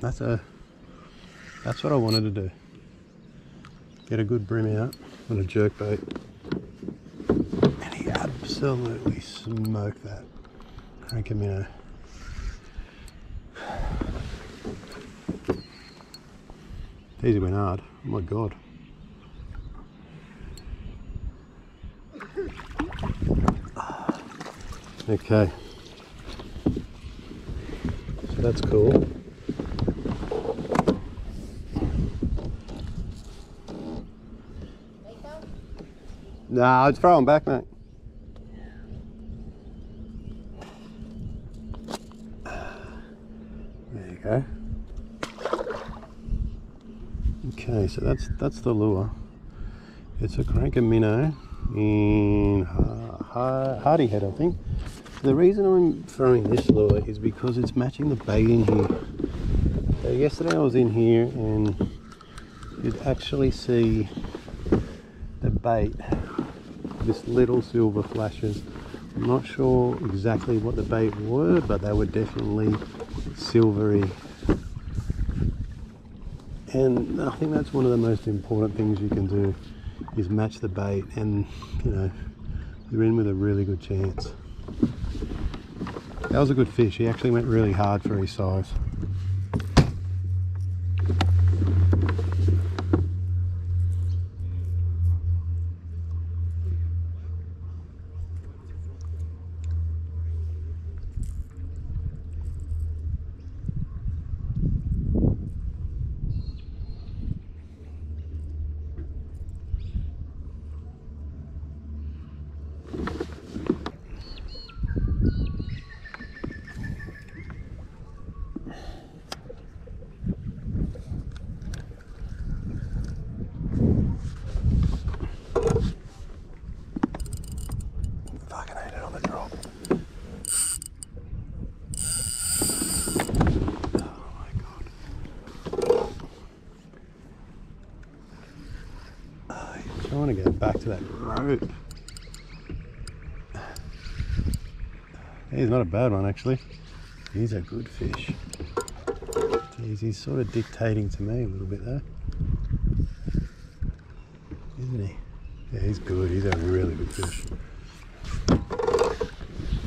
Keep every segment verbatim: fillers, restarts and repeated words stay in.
that's a that's what I wanted to do. Get a good bream out on a jerk bait, and he absolutely smoked that Cranka minnow. Easy went hard. Oh my god. Okay, so that's cool. Nah, I'd throw him back, mate. There you go. Okay, so that's that's the lure. It's a Cranka minnow in Hardy head, I think. The reason I'm throwing this lure is because it's matching the bait in here. So yesterday I was in here and you'd actually see the bait, this little silver flashes. I'm not sure exactly what the bait were, but they were definitely silvery. And I think that's one of the most important things you can do, is match the bait, and you know, you're in with a really good chance. That was a good fish. He actually went really hard for his size. I want to go back to that rope. He's not a bad one, actually. He's a good fish. Jeez, he's sort of dictating to me a little bit there, isn't he? Yeah, he's good. He's a really good fish.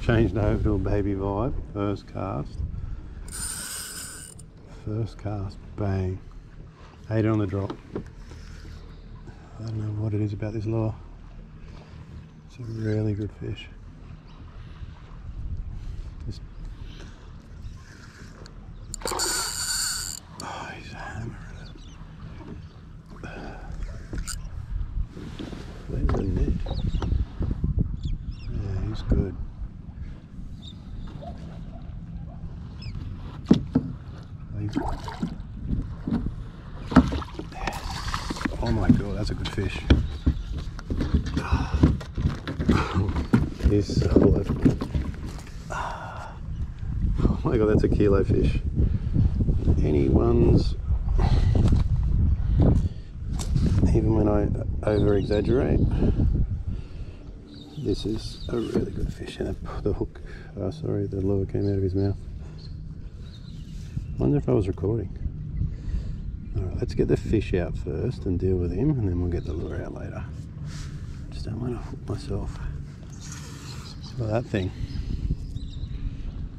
Changed over to a baby vibe. First cast. First cast. Bang. Eight on the drop. I don't know what it is about this lure. It's a really good fish. Just... oh, he's hammering it up. Where's the net? Yeah, he's good. He's... oh my god, that's a good fish. He's solid. Oh my god, that's a kilo fish. Anyone's... even when I over-exaggerate, this is a really good fish. And the hook, oh, sorry, the lure came out of his mouth. I wonder if I was recording. Alright, let's get the fish out first and deal with him, and then we'll get the lure out later. Just don't want to hook myself. Look at that thing.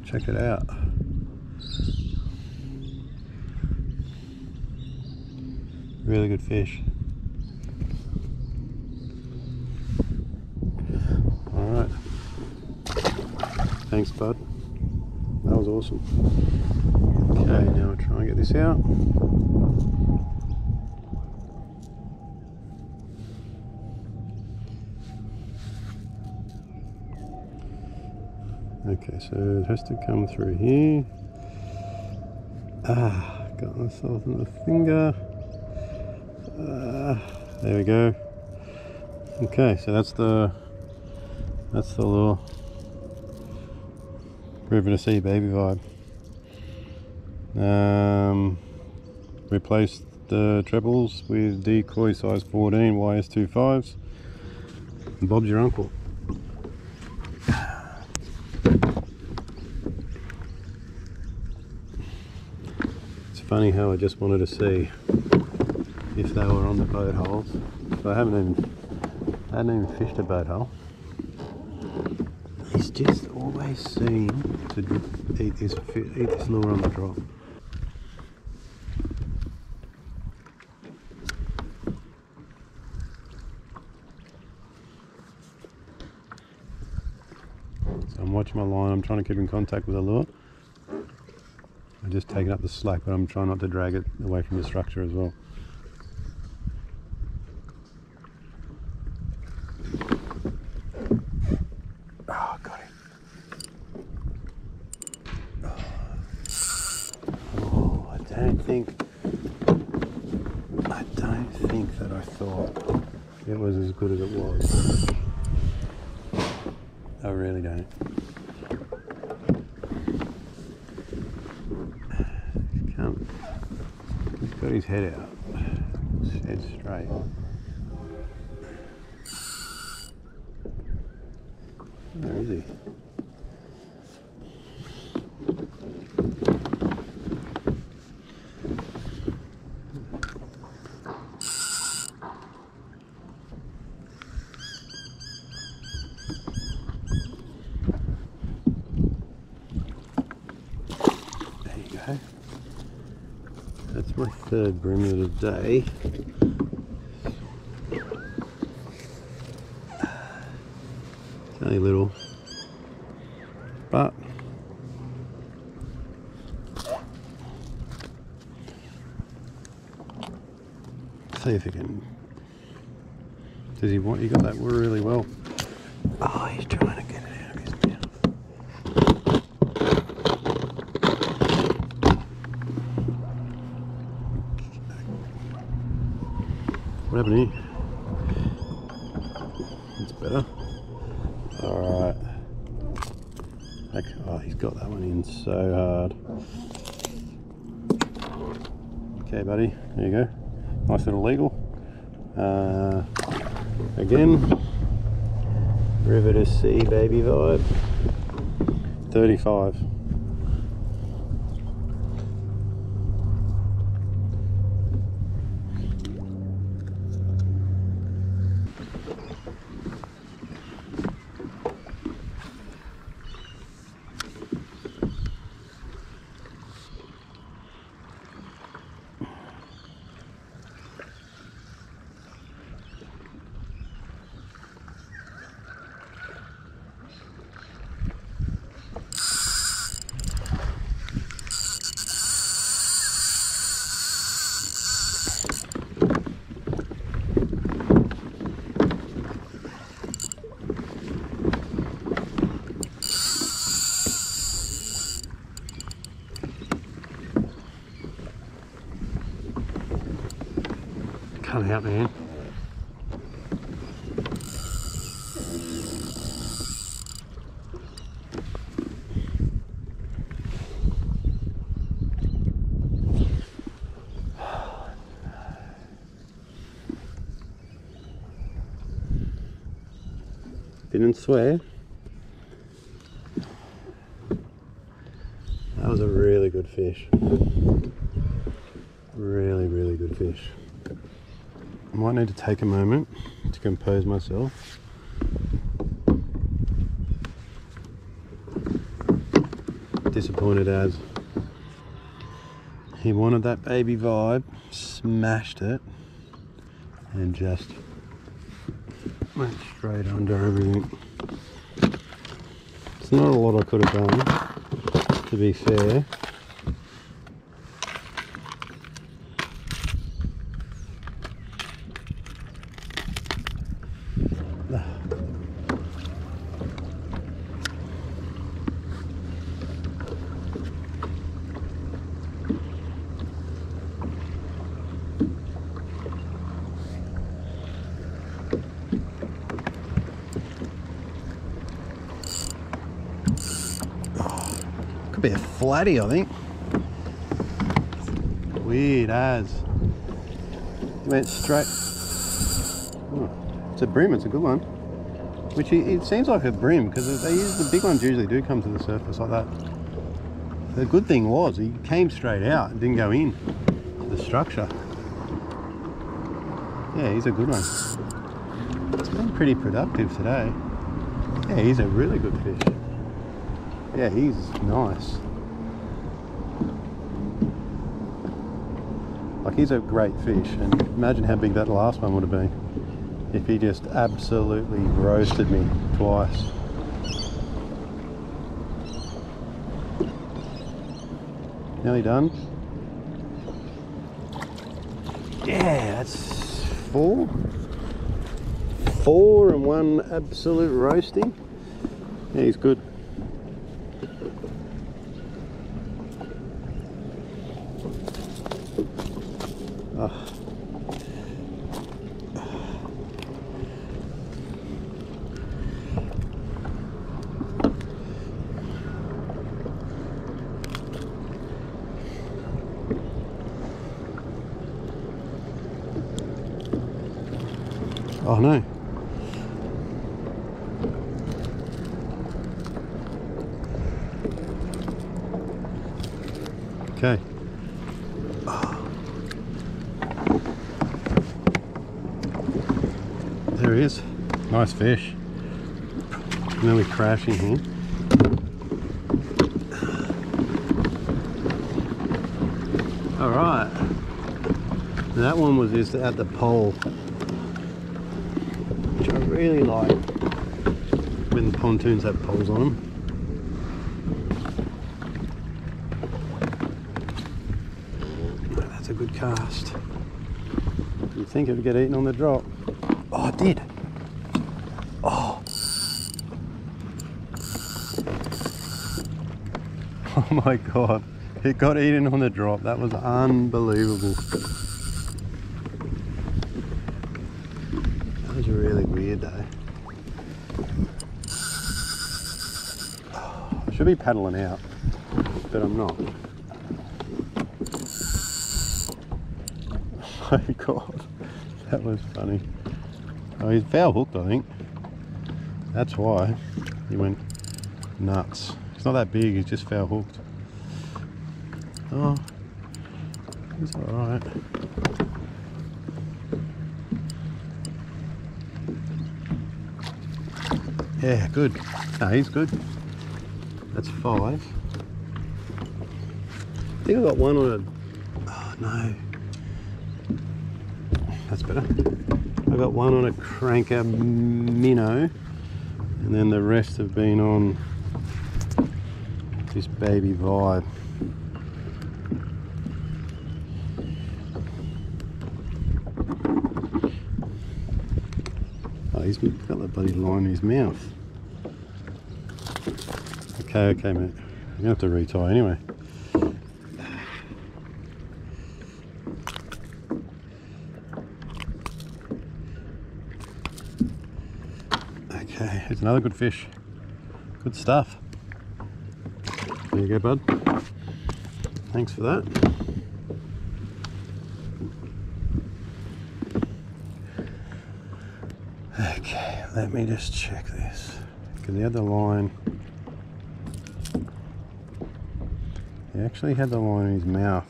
Check it out. Really good fish. Alright. Thanks, bud. That was awesome. Okay, now I'll try and get this out. Okay, so it has to come through here. Ah, got myself another finger. Ah, there we go. Okay, so that's the that's the lure. River to sea, baby vibe. Um, replaced the trebles with decoy size fourteen Y S twenty-fives. Bob's your uncle. funny how I just wanted to see if they were on the boat holes. So I haven't even, I haven't even fished a boat hole. He's just always seen to eat this, eat this lure on the drop. So I'm watching my line, I'm trying to keep in contact with the lure. I'm just taking up the slack, but I'm trying not to drag it away from the structure as well. Oh, got it. Oh, I don't think, I don't think that I thought it was as good as it was. I really don't. Come. He's got his head out. His head straight. Where is he? That's my third bream of the day. It's only little, but see if he can. Does he want? He got that really well. Oh, he's trying to get it out of his mouth. What happened here? It's better. Alright. Okay. Oh, he's got that one in so hard. Okay, buddy. There you go. Nice little legal. Uh, again, river to sea, baby vibe. thirty-five. Come out, man. Didn't swear. That was a really good fish. Really, really good fish. I might need to take a moment to compose myself. Disappointed as. He wanted that baby vibe, smashed it, and just went straight under everything. It's not a lot I could have done, to be fair. Be a flatty, I think. Weird as. Went straight. Oh, it's a bream. It's a good one. Which it seems like a bream because they use the big ones usually do come to the surface like that. The good thing was he came straight out and didn't go in the structure. Yeah, he's a good one. It's been pretty productive today. Yeah, he's a really good fish. Yeah, he's nice. Like, he's a great fish, and imagine how big that last one would have been if he just absolutely roasted me twice. Nearly done. Yeah, that's four. Four and one absolute roasting. Yeah, he's good. Oh. Oh no. Okay. Oh. There he is. Nice fish. Nearly crashing here. All right. That one was just at the pole. Really like when the pontoons have poles on them. Oh, that's a good cast. You'd think it would get eaten on the drop. Oh, it did. Oh. Oh my God. It got eaten on the drop. That was unbelievable. Should be paddling out, but I'm not. Oh my God, that was funny. Oh, he's foul hooked, I think. That's why he went nuts. He's not that big, he's just foul hooked. Oh, he's all right. Yeah, good. No, he's good. That's five. I think I got one on a, oh no, that's better. I got one on a Cranka Minnow, and then the rest have been on this Baby Vibe. Oh, he's got the bloody line in his mouth. Okay, okay, mate. I'm gonna have to retie anyway. Okay, here's another good fish. Good stuff. There you go, bud. Thanks for that. Okay, let me just check this. Because the other line. He actually had the line in his mouth.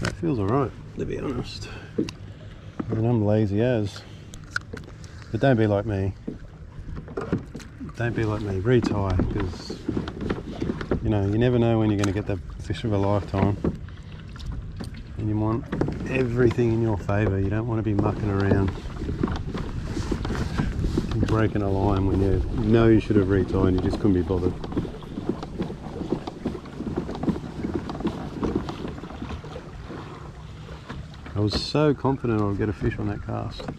That feels alright, to be honest. And I'm lazy as. But don't be like me. Don't be like me. Retie, because you know, you never know when you're going to get the fish of a lifetime. And you want everything in your favour. You don't want to be mucking around, breaking a line when you know you should have retied and you just couldn't be bothered. I was so confident I would get a fish on that cast.